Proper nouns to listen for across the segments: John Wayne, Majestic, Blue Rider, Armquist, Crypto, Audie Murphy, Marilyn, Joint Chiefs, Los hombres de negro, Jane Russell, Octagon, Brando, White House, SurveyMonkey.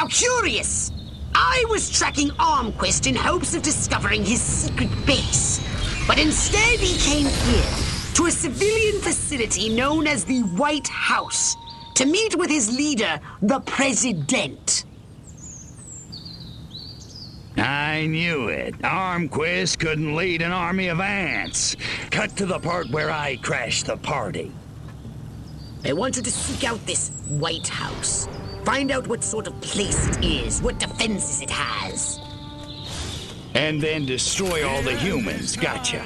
How curious! I was tracking Armquist in hopes of discovering his secret base, but instead he came here, to a civilian facility known as the White House, to meet with his leader, the President. I knew it. Armquist couldn't lead an army of ants. Cut to the part where I crashed the party. I wanted to seek out this White House. Find out what sort of place it is, what defenses it has. And then destroy all the humans, gotcha.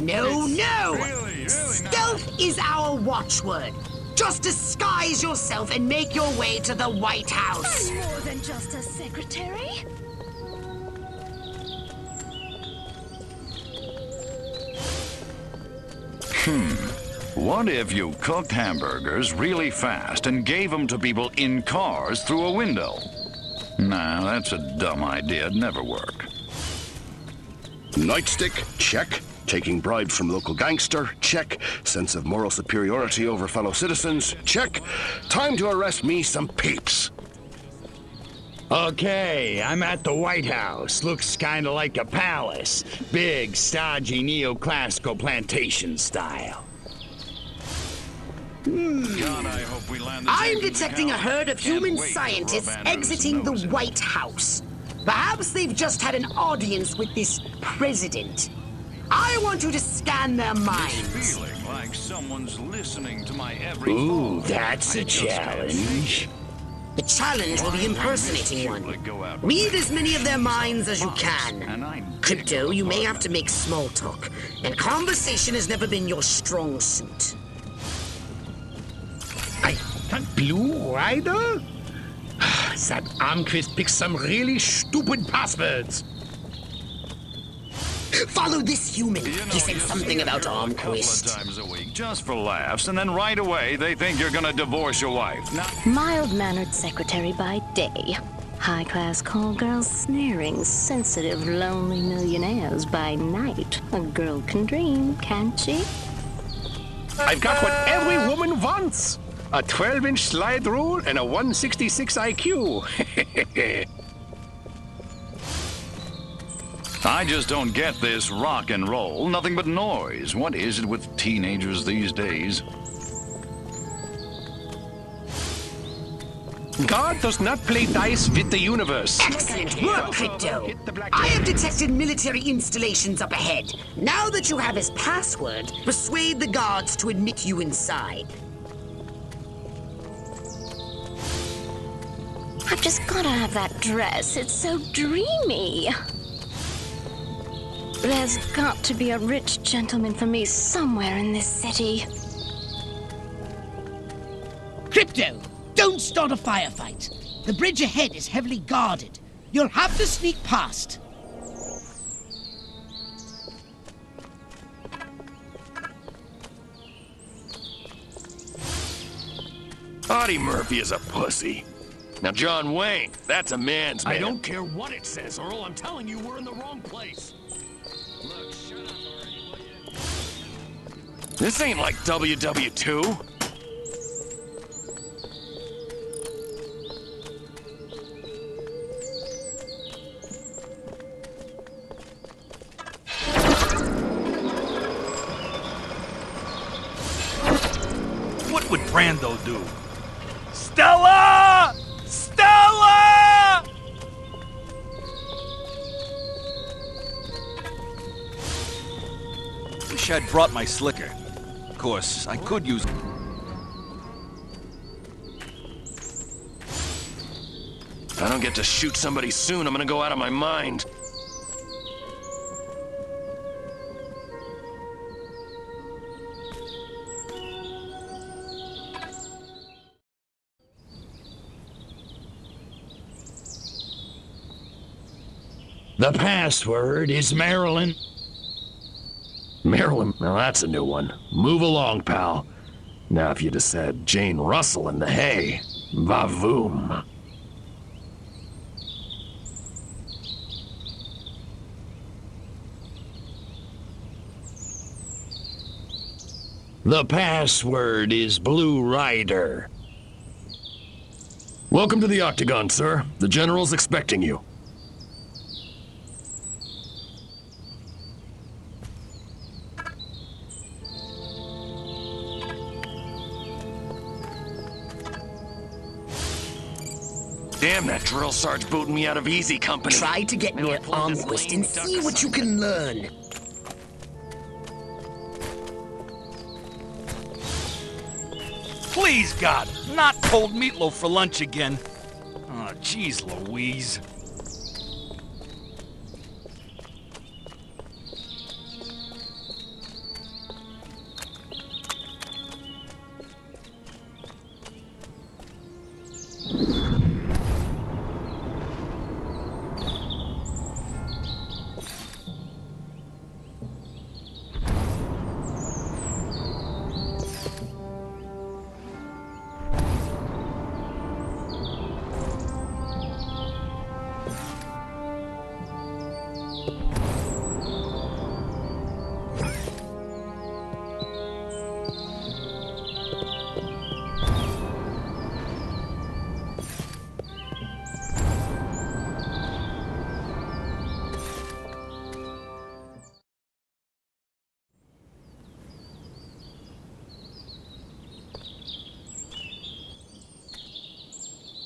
No! Really stealth is our watchword. Just disguise yourself and make your way to the White House. I'm more than just a secretary. What if you cooked hamburgers really fast and gave them to people in cars through a window? Nah, that's a dumb idea. It'd never work. Nightstick? Check. Taking bribe from local gangster? Check. Sense of moral superiority over fellow citizens? Check. Time to arrest me some peeps. Okay, I'm at the White House. Looks kinda like a palace. Big, stodgy, neoclassical plantation style. God, I hope we land. I'm detecting a herd of human scientists exiting the White House. Perhaps they've just had an audience with this president. I want you to scan their minds. Feeling like someone's listening to my every thought. Ooh, that's a challenge. The challenge will be impersonating one. Read as many of their minds as you can. Crypto, you may have to make small talk, and conversation has never been your strong suit. Blue Rider? That Armquist picks some really stupid passwords. Follow this human. He said something about Armquist. Just for laughs, and then right away they think you're gonna divorce your wife. Mild-mannered secretary by day. High-class call girls sneering, sensitive, lonely millionaires by night. A girl can dream, can't she? I've got what every woman wants. A 12-inch slide rule and a 166 IQ. I just don't get this rock and roll. Nothing but noise. What is it with teenagers these days? God does not play dice with the universe. Excellent work, Crypto. I have detected military installations up ahead. Now that you have his password, persuade the guards to admit you inside. I've just gotta have that dress. It's so dreamy. There's got to be a rich gentleman for me somewhere in this city. Crypto, don't start a firefight. The bridge ahead is heavily guarded. You'll have to sneak past. Audie Murphy is a pussy. Now, John Wayne, that's a man's man. I don't care what it says, Earl. I'm telling you, we're in the wrong place. Look, shut up already. This ain't like WW2. What would Brando do? Stella! Stella! Wish I'd brought my slicker. Of course, I could use... If I don't get to shoot somebody soon, I'm gonna go out of my mind. The password is Marilyn. Marilyn? Well, that's a new one. Move along, pal. Now if you'd have said Jane Russell in the hay, va-voom. The password is Blue Rider. Welcome to the Octagon, sir. The General's expecting you. Damn, that drill sarge booting me out of easy company. Try to get near Armquist and see what you can learn. Please, God, not cold meatloaf for lunch again. Oh, jeez Louise.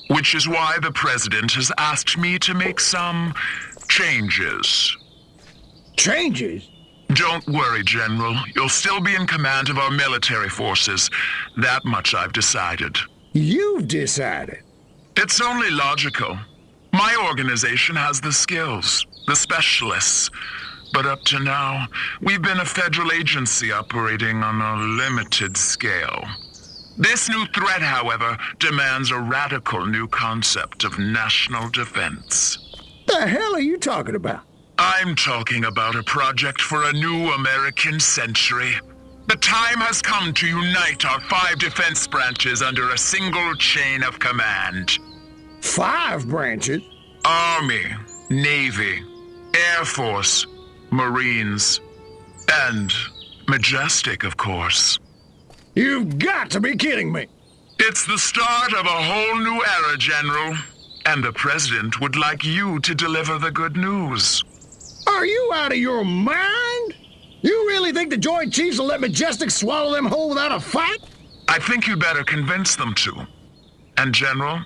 Which is why the President has asked me to make some changes. Changes? Don't worry, General. You'll still be in command of our military forces. That much I've decided. You've decided? It's only logical. My organization has the skills, the specialists. But up to now, we've been a federal agency operating on a limited scale. This new threat, however, demands a radical new concept of national defense. The hell are you talking about? I'm talking about a project for a new American century. The time has come to unite our 5 defense branches under a single chain of command. 5 branches? Army, Navy, Air Force, Marines, and Majestic, of course. You've got to be kidding me! It's the start of a whole new era, General. And the President would like you to deliver the good news. Are you out of your mind? You really think the Joint Chiefs will let Majestic swallow them whole without a fight? I think you better convince them to. And General,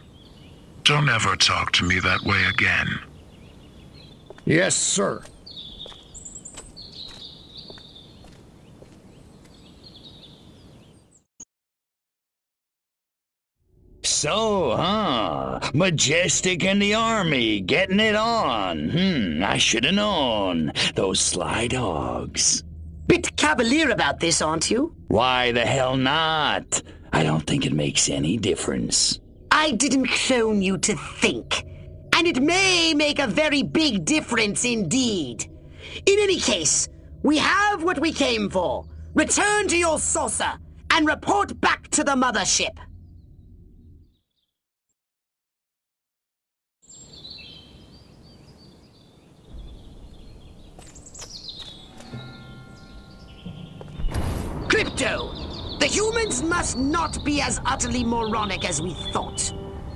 don't ever talk to me that way again. Yes, sir. So, Majestic and the Army, getting it on. I should have known. Those sly dogs. Bit cavalier about this, aren't you? Why the hell not? I don't think it makes any difference. I didn't clone you to think. And it may make a very big difference indeed. In any case, we have what we came for. Return to your saucer and report back to the mothership. Crypto! The humans must not be as utterly moronic as we thought.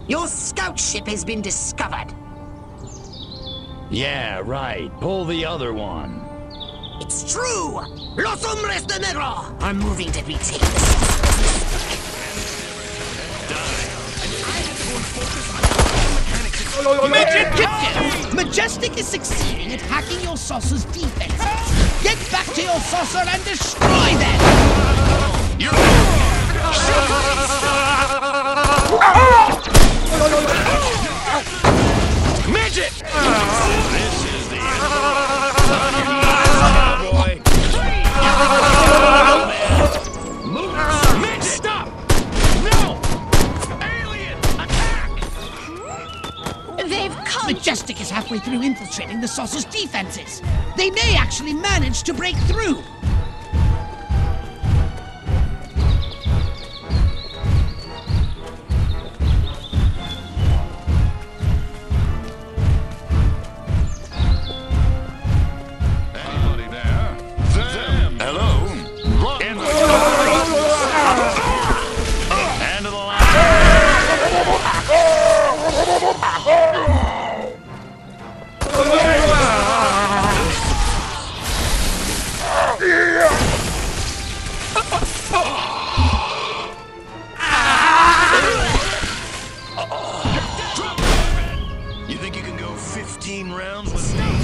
Your scout ship has been discovered. Yeah, right. Pull the other one. It's true! Los hombres de negro! I'm moving to retake this. Majestic is succeeding at hacking your saucer's defenses. Get back to your saucer and destroy them! Midget! This is the end. Move! Midget! Stop! No! Alien! Attack! They've come! Majestic is halfway through infiltrating the saucer's defenses. They may actually manage to break through! Hello? End of the line! You think you can go 15 rounds with me?